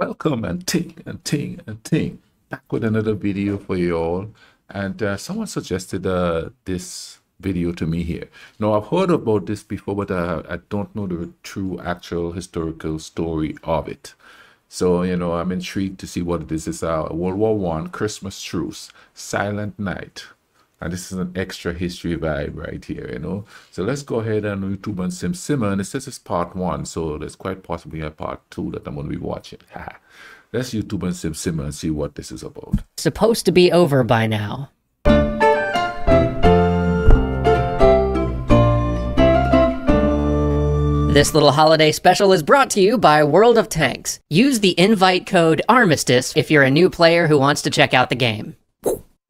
Welcome and ting. Back with another video for you all. And someone suggested this video to me here. Now, I've heard about this before, but I don't know the true actual historical story of it. So, you know, I'm intrigued to see what it is. It's World War I, Christmas Truce, Silent Night. And this is an extra history vibe right here, you know. So let's go ahead and YouTube and simmer. And it says it's part 1, so there's quite possibly a part 2 that I'm going to be watching. Let's YouTube and simmer and see what this is about. Supposed to be over by now. This little holiday special is brought to you by World of Tanks. Use the invite code Armistice if you're a new player who wants to check out the game.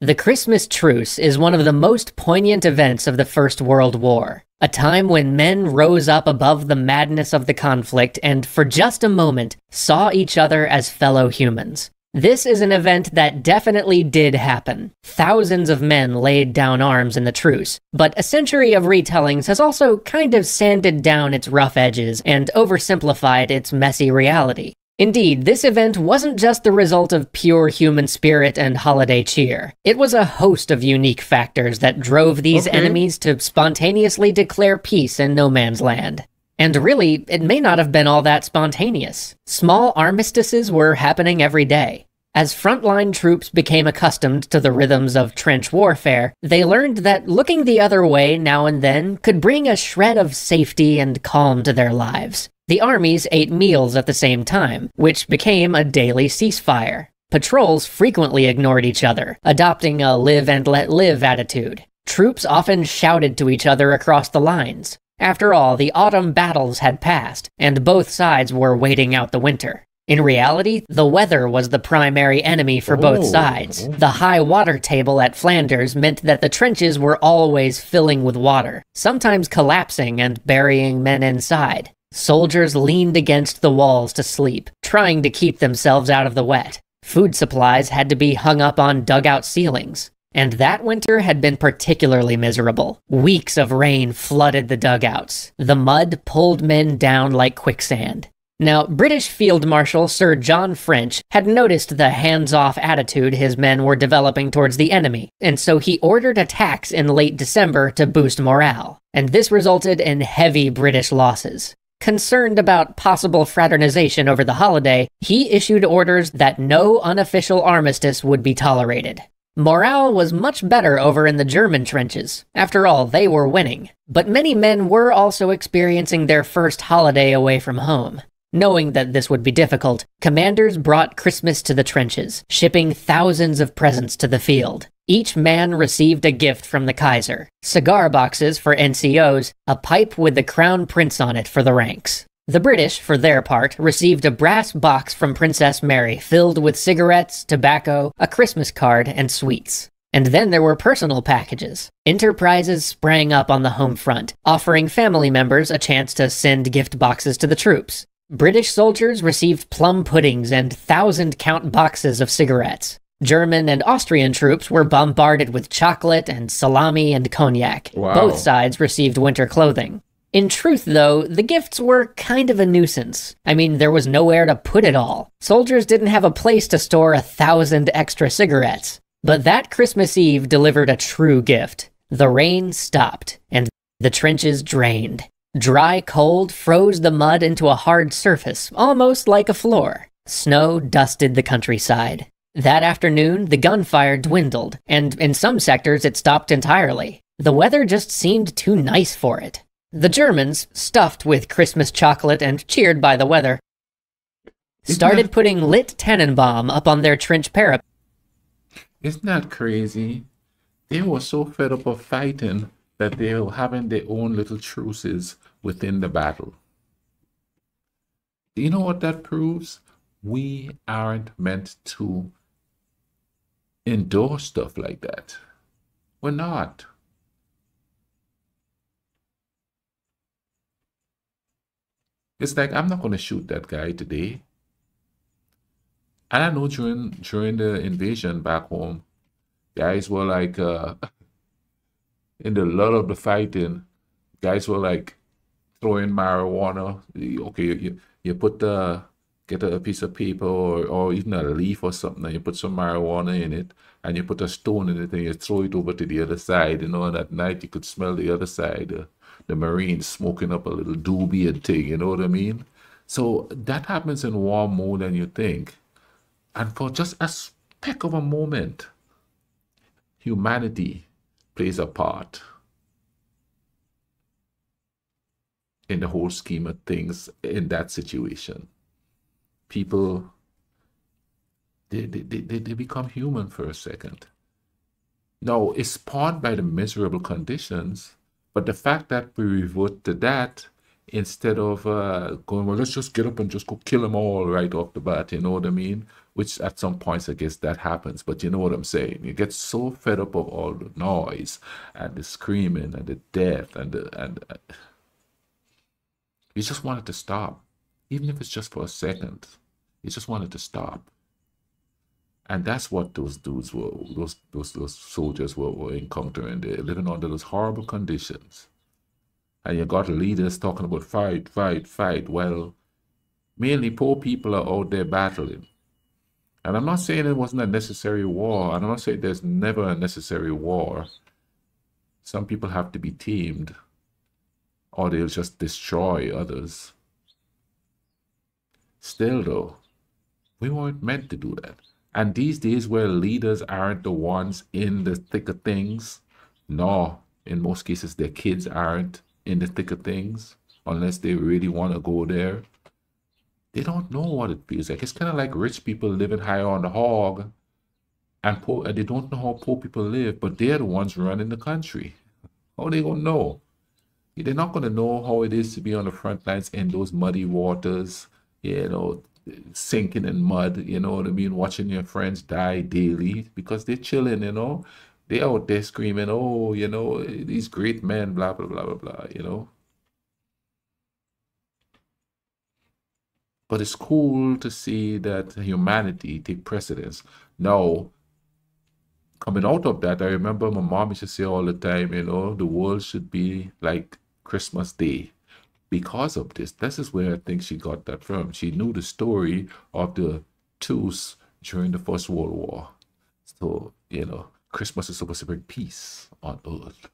The Christmas Truce is one of the most poignant events of the First World War, a time when men rose up above the madness of the conflict and, for just a moment, saw each other as fellow humans. This is an event that definitely did happen. Thousands of men laid down arms in the truce, but a century of retellings has also kind of sanded down its rough edges and oversimplified its messy reality. Indeed, this event wasn't just the result of pure human spirit and holiday cheer. It was a host of unique factors that drove these enemies to spontaneously declare peace in no man's land. And really, it may not have been all that spontaneous. Small armistices were happening every day. As frontline troops became accustomed to the rhythms of trench warfare, they learned that looking the other way now and then could bring a shred of safety and calm to their lives. The armies ate meals at the same time, which became a daily ceasefire. Patrols frequently ignored each other, adopting a live and let live attitude. Troops often shouted to each other across the lines. After all, the autumn battles had passed, and both sides were waiting out the winter. In reality, the weather was the primary enemy for both sides. The high water table at Flanders meant that the trenches were always filling with water, sometimes collapsing and burying men inside. Soldiers leaned against the walls to sleep, trying to keep themselves out of the wet. Food supplies had to be hung up on dugout ceilings. And that winter had been particularly miserable. Weeks of rain flooded the dugouts. The mud pulled men down like quicksand. Now, British Field Marshal Sir John French had noticed the hands-off attitude his men were developing towards the enemy, and so he ordered attacks in late December to boost morale. And this resulted in heavy British losses. Concerned about possible fraternization over the holiday, he issued orders that no unofficial armistice would be tolerated. Morale was much better over in the German trenches. After all, they were winning. But many men were also experiencing their first holiday away from home. Knowing that this would be difficult, commanders brought Christmas to the trenches, shipping thousands of presents to the field. Each man received a gift from the Kaiser. Cigar boxes for NCOs, a pipe with the Crown Prince on it for the ranks. The British, for their part, received a brass box from Princess Mary filled with cigarettes, tobacco, a Christmas card, and sweets. And then there were personal packages. Enterprises sprang up on the home front, offering family members a chance to send gift boxes to the troops. British soldiers received plum puddings and 1,000-count boxes of cigarettes. German and Austrian troops were bombarded with chocolate and salami and cognac. Wow. Both sides received winter clothing. In truth, though, the gifts were kind of a nuisance. I mean, there was nowhere to put it all. Soldiers didn't have a place to store 1,000 extra cigarettes. But that Christmas Eve delivered a true gift. The rain stopped, and the trenches drained. Dry cold froze the mud into a hard surface, almost like a floor. Snow dusted the countryside. That afternoon, the gunfire dwindled, and in some sectors it stopped entirely. The weather just seemed too nice for it. The Germans, stuffed with Christmas chocolate and cheered by the weather, started putting lit Tannenbaum up on their trench parapet. Isn't that crazy? They were so fed up of fighting that they were having their own little truces within the battle. You know what that proves? We aren't meant to endorse stuff like that. We're not. It's like, I'm not going to shoot that guy today. And I know during the invasion back home, guys were like, in the lot of the fighting, guys were like throwing marijuana. Okay, you put the get a piece of paper or even a leaf or something, and you put some marijuana in it, and you put a stone in it, and you throw it over to the other side, you know, and at night you could smell the other side, the Marines smoking up a little doobie and thing, you know what I mean? So that happens in war more than you think. And for just a speck of a moment, humanity plays a part in the whole scheme of things in that situation. People, they become human for a second. Now, it's spawned by the miserable conditions, but the fact that we revert to that instead of going, well, let's just get up and just go kill them all right off the bat, you know what I mean? Which at some points, I guess that happens, but you know what I'm saying? You get so fed up of all the noise and the screaming and the death and the... You just want it to stop, even if it's just for a second. You just want it to stop. And that's what those dudes were, those soldiers were encountering. They're living under those horrible conditions. And you got leaders talking about fight, fight, fight. Well, mainly poor people are out there battling. And I'm not saying it wasn't a necessary war. And I'm not saying there's never a necessary war. Some people have to be tamed, or they'll just destroy others. Still though, we weren't meant to do that. And these days where leaders aren't the ones in the thick of things, nor in most cases their kids aren't in the thick of things, unless they really want to go there, they don't know what it feels like. It's kind of like rich people living high on the hog, and poor, they don't know how poor people live, but they're the ones running the country. How are they going to know? They're not going to know how it is to be on the front lines in those muddy waters, you know, sinking in mud, you know what I mean, watching your friends die daily because they're chilling, you know. They're out there screaming, oh, you know, these great men, blah, blah, blah, blah, blah, you know. But it's cool to see that humanity take precedence. Now, coming out of that, I remember my mom used to say all the time, you know, the world should be like Christmas Day because of this. This is where I think she got that from. She knew the story of the truce during the First World War. So, you know, Christmas is supposed to bring peace on earth.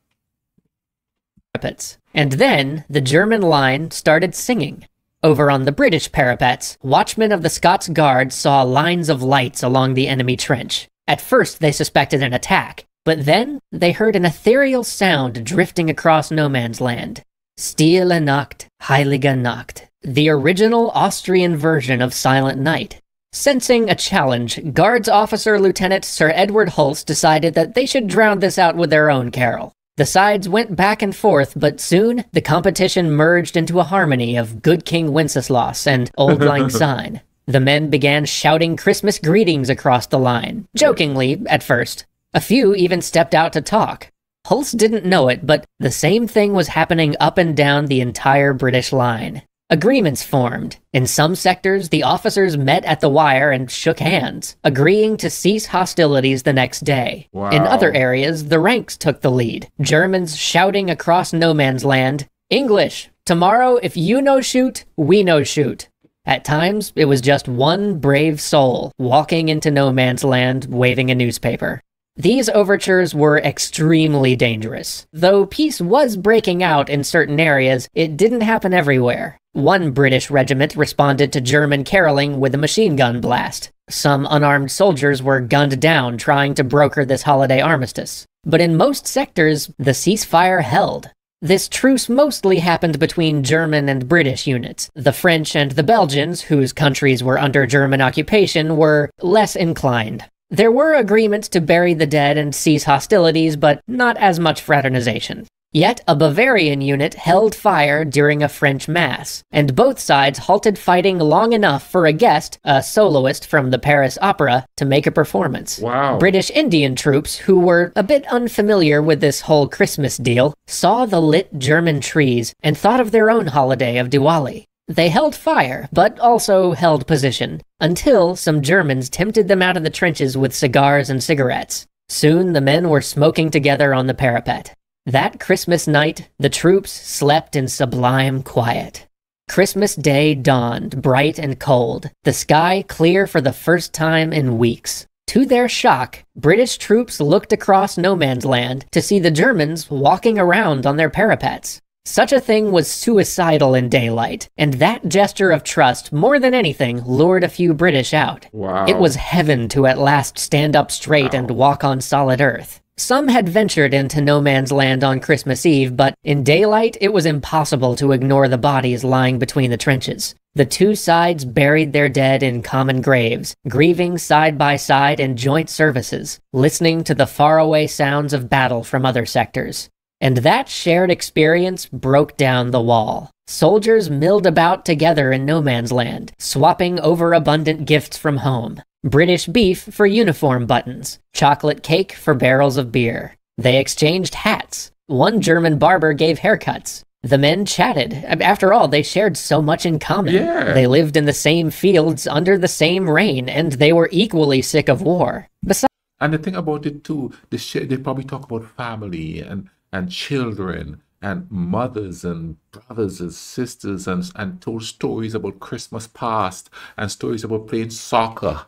Parapets. And then the German line started singing. Over on the British parapets, watchmen of the Scots Guard saw lines of lights along the enemy trench. At first they suspected an attack, but then they heard an ethereal sound drifting across no man's land. Stille Nacht, Heilige Nacht, the original Austrian version of Silent Night. Sensing a challenge, Guards Officer Lieutenant Sir Edward Hulse decided that they should drown this out with their own carol. The sides went back and forth, but soon the competition merged into a harmony of Good King Wenceslas and Auld Lang Syne. The men began shouting Christmas greetings across the line, jokingly at first. A few even stepped out to talk. Hulse didn't know it, but the same thing was happening up and down the entire British line. Agreements formed. In some sectors, the officers met at the wire and shook hands, agreeing to cease hostilities the next day. Wow. In other areas, the ranks took the lead. Germans shouting across no man's land, "English, tomorrow if you no shoot, we no shoot." At times, it was just one brave soul walking into no man's land waving a newspaper. These overtures were extremely dangerous. Though peace was breaking out in certain areas, it didn't happen everywhere. One British regiment responded to German caroling with a machine gun blast. Some unarmed soldiers were gunned down trying to broker this holiday armistice. But in most sectors, the ceasefire held. This truce mostly happened between German and British units. The French and the Belgians, whose countries were under German occupation, were less inclined. There were agreements to bury the dead and cease hostilities, but not as much fraternization. Yet, a Bavarian unit held fire during a French mass, and both sides halted fighting long enough for a guest, a soloist from the Paris Opera, to make a performance. Wow. British Indian troops, who were a bit unfamiliar with this whole Christmas deal, saw the lit German trees and thought of their own holiday of Diwali. They held fire, but also held position, until some Germans tempted them out of the trenches with cigars and cigarettes. Soon the men were smoking together on the parapet. That Christmas night, the troops slept in sublime quiet. Christmas Day dawned, bright and cold, the sky clear for the first time in weeks. To their shock, British troops looked across no man's land to see the Germans walking around on their parapets. Such a thing was suicidal in daylight, and that gesture of trust, more than anything, lured a few British out. Wow. It was heaven to at last stand up straight and walk on solid earth. Some had ventured into no man's land on Christmas Eve, but in daylight, it was impossible to ignore the bodies lying between the trenches. The two sides buried their dead in common graves, grieving side by side in joint services, listening to the faraway sounds of battle from other sectors. And that shared experience broke down the wall. Soldiers milled about together in no man's land, swapping overabundant gifts from home. British beef for uniform buttons, chocolate cake for barrels of beer. They exchanged hats. One German barber gave haircuts. The men chatted. After all, they shared so much in common. Yeah. They lived in the same fields under the same rain, and they were equally sick of war. Besides, and the thing about it too, they probably talk about family and children and mothers and brothers and sisters and told stories about Christmas past and stories about playing soccer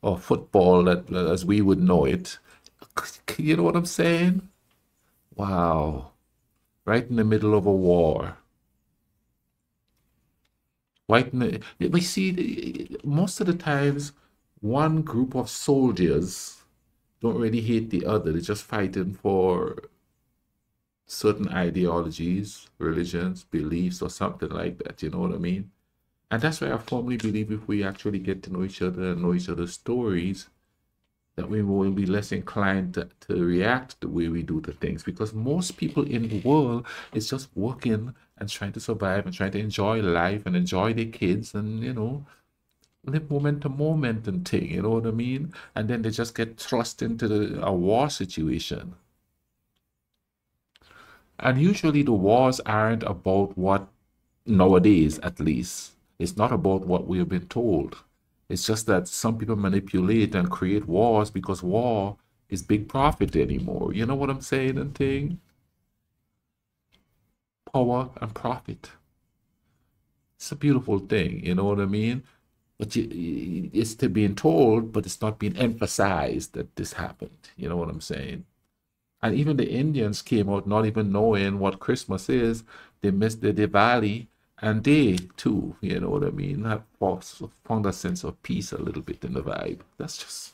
or football as we would know it. You know what I'm saying? Wow. Right in the middle of a war. We see most of the times one group of soldiers don't really hate the other. They're just fighting for certain ideologies, religions, beliefs, or something like that. You know what I mean? And that's why I firmly believe if we actually get to know each other and know each other's stories, that we will be less inclined to react the way we do to things, because most people in the world is just working and trying to survive and trying to enjoy life and enjoy their kids and, you know, live moment to moment and thing, you know what I mean? And then they just get thrust into a war situation. And usually the wars aren't about what, nowadays at least, it's not about what we have been told. It's just that some people manipulate and create wars because war is big profit anymore. You know what I'm saying and thing? Power and profit. It's a beautiful thing, you know what I mean? But it's to being told, but it's not being emphasized that this happened. You know what I'm saying? And even the Indians came out not even knowing what Christmas is. They missed the Diwali. And they, too, you know what I mean, have found a sense of peace a little bit in the vibe. That's just,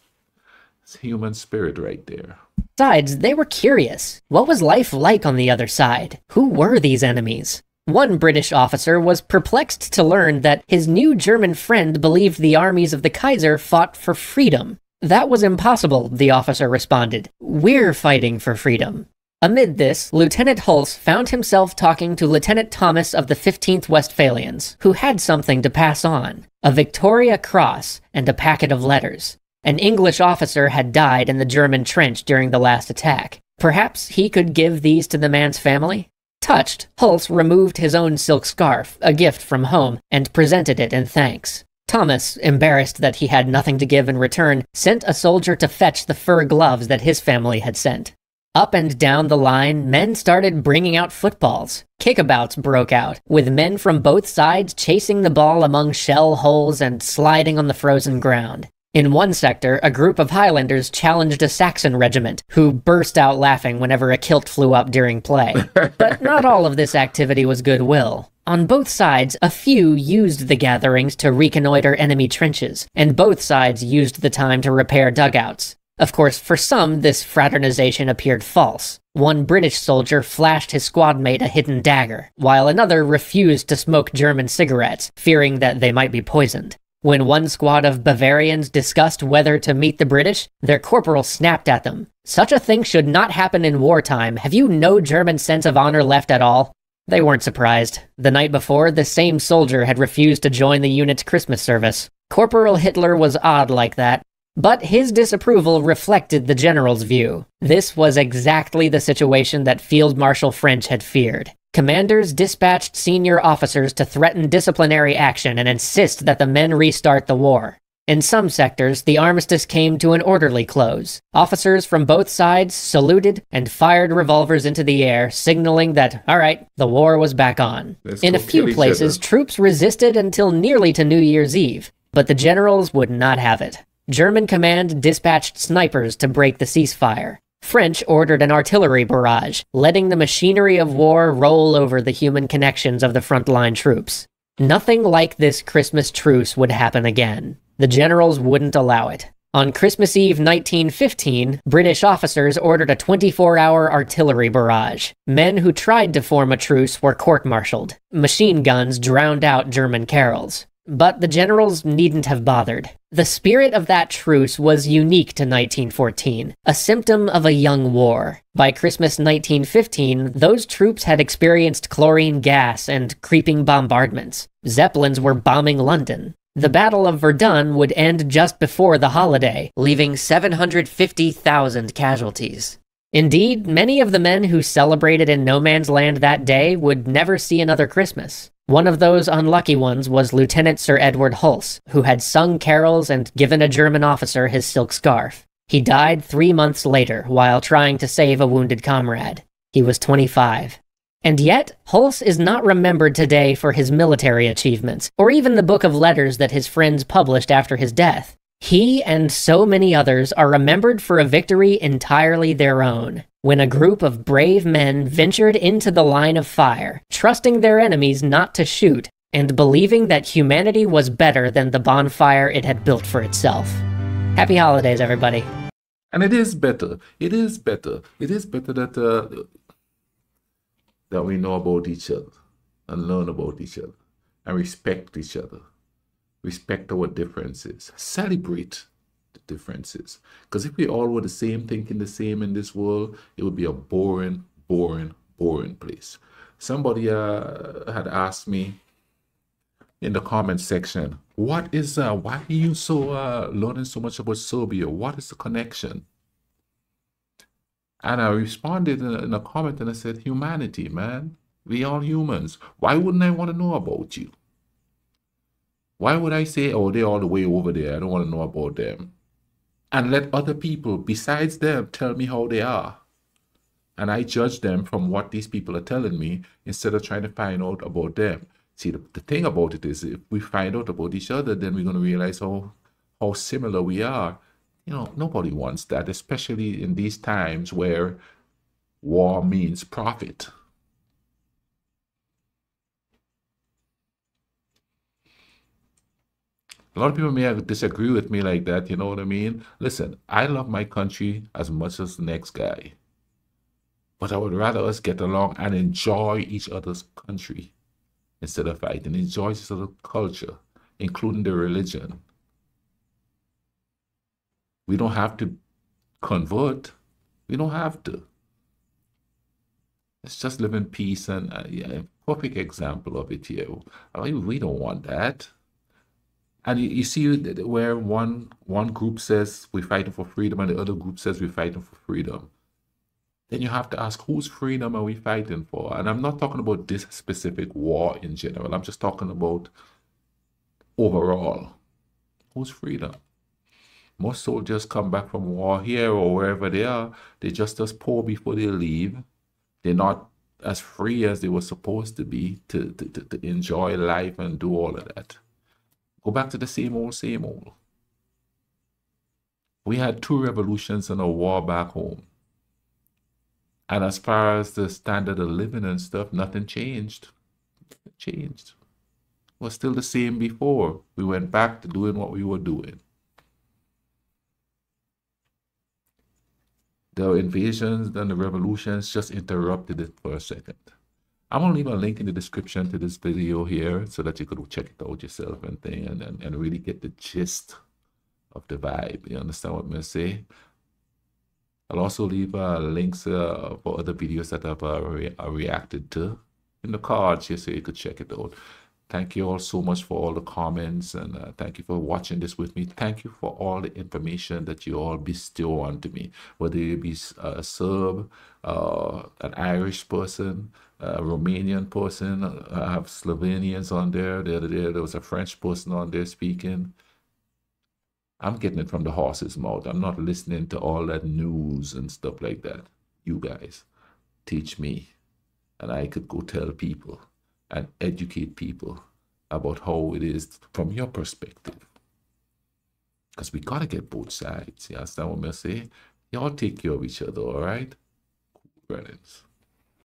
it's human spirit right there. Besides, they were curious. What was life like on the other side? Who were these enemies? One British officer was perplexed to learn that his new German friend believed the armies of the Kaiser fought for freedom. That was impossible, the officer responded. We're fighting for freedom. Amid this, Lieutenant Hulse found himself talking to Lieutenant Thomas of the 15th Westphalians, who had something to pass on, a Victoria Cross and a packet of letters. An English officer had died in the German trench during the last attack. Perhaps he could give these to the man's family? Touched, Hulse removed his own silk scarf, a gift from home, and presented it in thanks. Thomas, embarrassed that he had nothing to give in return, sent a soldier to fetch the fur gloves that his family had sent. Up and down the line, men started bringing out footballs. Kickabouts broke out, with men from both sides chasing the ball among shell holes and sliding on the frozen ground. In one sector, a group of Highlanders challenged a Saxon regiment, who burst out laughing whenever a kilt flew up during play. But not all of this activity was goodwill. On both sides, a few used the gatherings to reconnoiter enemy trenches, and both sides used the time to repair dugouts. Of course, for some, this fraternization appeared false. One British soldier flashed his squadmate a hidden dagger, while another refused to smoke German cigarettes, fearing that they might be poisoned. When one squad of Bavarians discussed whether to meet the British, their corporal snapped at them. Such a thing should not happen in wartime. Have you no German sense of honor left at all? They weren't surprised. The night before, the same soldier had refused to join the unit's Christmas service. Corporal Hitler was odd like that. But his disapproval reflected the general's view. This was exactly the situation that Field Marshal French had feared. Commanders dispatched senior officers to threaten disciplinary action and insist that the men restart the war. In some sectors, the armistice came to an orderly close. Officers from both sides saluted and fired revolvers into the air, signaling that, alright, the war was back on. In a few places, troops resisted until nearly to New Year's Eve, but the generals would not have it. German command dispatched snipers to break the ceasefire. French ordered an artillery barrage, letting the machinery of war roll over the human connections of the frontline troops. Nothing like this Christmas truce would happen again. The generals wouldn't allow it. On Christmas Eve 1915, British officers ordered a 24-hour artillery barrage. Men who tried to form a truce were court-martialed. Machine guns drowned out German carols. But the generals needn't have bothered. The spirit of that truce was unique to 1914, a symptom of a young war. By Christmas 1915, those troops had experienced chlorine gas and creeping bombardments. Zeppelins were bombing London. The Battle of Verdun would end just before the holiday, leaving 750,000 casualties. Indeed, many of the men who celebrated in no man's land that day would never see another Christmas. One of those unlucky ones was Lieutenant Sir Edward Hulse, who had sung carols and given a German officer his silk scarf. He died 3 months later while trying to save a wounded comrade. He was 25. And yet, Hulse is not remembered today for his military achievements, or even the book of letters that his friends published after his death. He and so many others are remembered for a victory entirely their own, when a group of brave men ventured into the line of fire, trusting their enemies not to shoot, and believing that humanity was better than the bonfire it had built for itself. Happy holidays, everybody. And it is better. It is better. It is better that we know about each other, and learn about each other, and respect each other. Respect our differences. Celebrate the differences. Because if we all were the same, thinking the same in this world, it would be a boring, boring, boring place. Somebody had asked me in the comment section, what is, why are you so, learning so much about Serbia? What is the connection? And I responded in a comment and I said, humanity, man. We all humans. Why wouldn't I want to know about you? Why would I say, oh, they're all the way over there, I don't want to know about them? And let other people besides them tell me how they are. And I judge them from what these people are telling me instead of trying to find out about them. See, the thing about it is if we find out about each other, then we're going to realize how similar we are. You know, nobody wants that, especially in these times where war means profit. A lot of people may disagree with me like that, you know what I mean? Listen, I love my country as much as the next guy. But I would rather us get along and enjoy each other's country instead of fighting. Enjoy each other's culture, including their religion. We don't have to convert. We don't have to. Let's just live in peace. And yeah, perfect example of it here. I mean, we don't want that. And you see where one group says we're fighting for freedom and the other group says we're fighting for freedom. Then you have to ask, whose freedom are we fighting for? And I'm not talking about this specific war in general. I'm just talking about overall. Whose freedom? Most soldiers come back from war here or wherever they are. They're just as poor before they leave. They're not as free as they were supposed to be to enjoy life and do all of that. Go back to the same old, same old. We had two revolutions and a war back home. And as far as the standard of living and stuff, nothing changed. Nothing changed. It was still the same before. We went back to doing what we were doing. The invasions and the revolutions just interrupted it for a second. I'm going to leave a link in the description to this video here so that you could check it out yourself and thing and really get the gist of the vibe. You understand what I'm going to say? I'll also leave links for other videos that I've reacted to in the cards here so you could check it out. Thank you all so much for all the comments and thank you for watching this with me. Thank you for all the information that you all bestow onto me, whether you be a Serb, an Irish person, a Romanian person. I have Slovenians on there. The other day there was a French person on there speaking. I'm getting it from the horse's mouth. I'm not listening to all that news and stuff like that. You guys teach me, and I could go tell people and educate people about how it is from your perspective. Because we got to get both sides. You understand what I'm saying? Y'all take care of each other, all right? Cool runnings.